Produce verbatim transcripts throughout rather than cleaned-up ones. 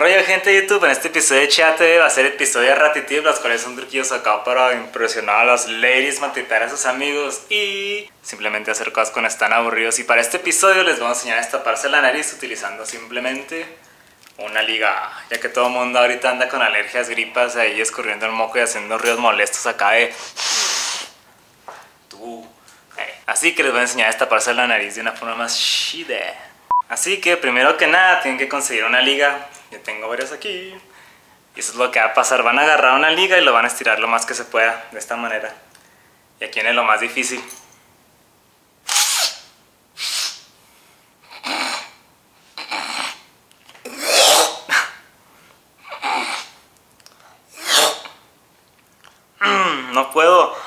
rollo, gente de YouTube. En este episodio de ChideeTv va a ser episodio de Ratti-Tips, las cuales son truquillos acá para impresionar a las ladies, matitar a sus amigos y simplemente hacer cosas cuando están aburridos. Y para este episodio les vamos a enseñar a destaparse la nariz utilizando simplemente una liga, ya que todo el mundo ahorita anda con alergias, gripas, ahí escurriendo el moco y haciendo ruidos molestos acá de tú. Así que les voy a enseñar a destaparse la nariz de una forma más chida. Así que primero que nada tienen que conseguir una liga. Yo tengo varias aquí. Y eso es lo que va a pasar. Van a agarrar una liga y lo van a estirar lo más que se pueda. De esta manera. Y aquí viene lo más difícil. No puedo.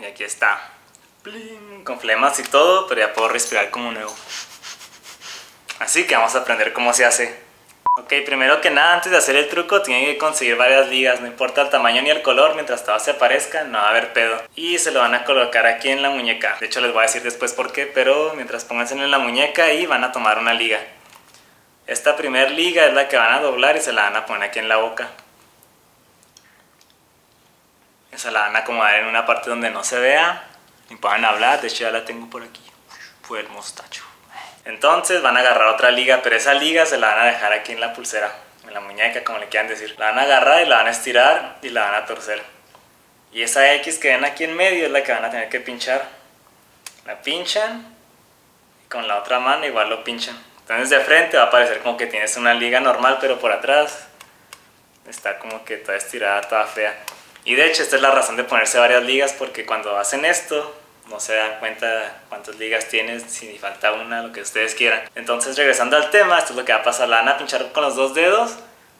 Y aquí está, ¡pling!, con flemas y todo, pero ya puedo respirar como nuevo. Así que vamos a aprender cómo se hace. Ok, primero que nada, antes de hacer el truco tienen que conseguir varias ligas, no importa el tamaño ni el color, mientras todas se aparezcan no va a haber pedo. Y se lo van a colocar aquí en la muñeca, de hecho les voy a decir después por qué, pero mientras pónganse en la muñeca y van a tomar una liga. Esta primer liga es la que van a doblar y se la van a poner aquí en la boca. Esa la van a acomodar en una parte donde no se vea ni puedan hablar, de hecho ya la tengo por aquí. Fue el mostacho. Entonces van a agarrar otra liga, pero esa liga se la van a dejar aquí en la pulsera, en la muñeca, como le quieran decir. La van a agarrar y la van a estirar y la van a torcer. Y esa X que ven aquí en medio es la que van a tener que pinchar. La pinchan y con la otra mano igual lo pinchan. Entonces de frente va a parecer como que tienes una liga normal, pero por atrás está como que toda estirada, toda fea. Y de hecho esta es la razón de ponerse varias ligas, porque cuando hacen esto no se dan cuenta cuántas ligas tienes, si falta una, lo que ustedes quieran. Entonces regresando al tema, esto es lo que va a pasar. La van a pinchar con los dos dedos,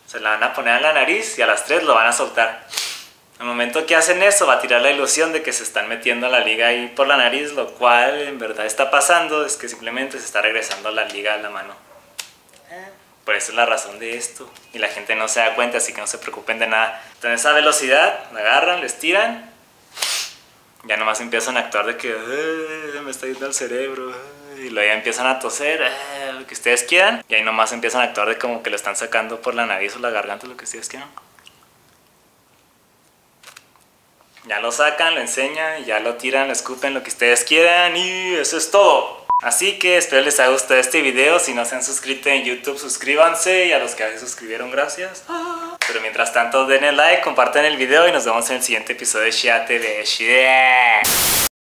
se la van a poner en la nariz y a las tres lo van a soltar. Al momento que hacen eso va a tirar la ilusión de que se están metiendo la liga ahí por la nariz, lo cual en verdad está pasando, es que simplemente se está regresando la liga a la mano. Por eso es la razón de esto. Y la gente no se da cuenta, así que no se preocupen de nada. Entonces a esa velocidad, la agarran, les tiran. Ya nomás empiezan a actuar de que me está yendo el cerebro. Y luego ya empiezan a toser, lo que ustedes quieran. Y ahí nomás empiezan a actuar de como que lo están sacando por la nariz o la garganta, lo que ustedes quieran. Ya lo sacan, lo enseñan, ya lo tiran, lo escupen, lo que ustedes quieran. Y eso es todo. Así que espero les haya gustado este video. Si no se han suscrito en YouTube, suscríbanse. Y a los que se suscribieron, gracias. Pero mientras tanto, denle like, compartan el video y nos vemos en el siguiente episodio de ChideeTv.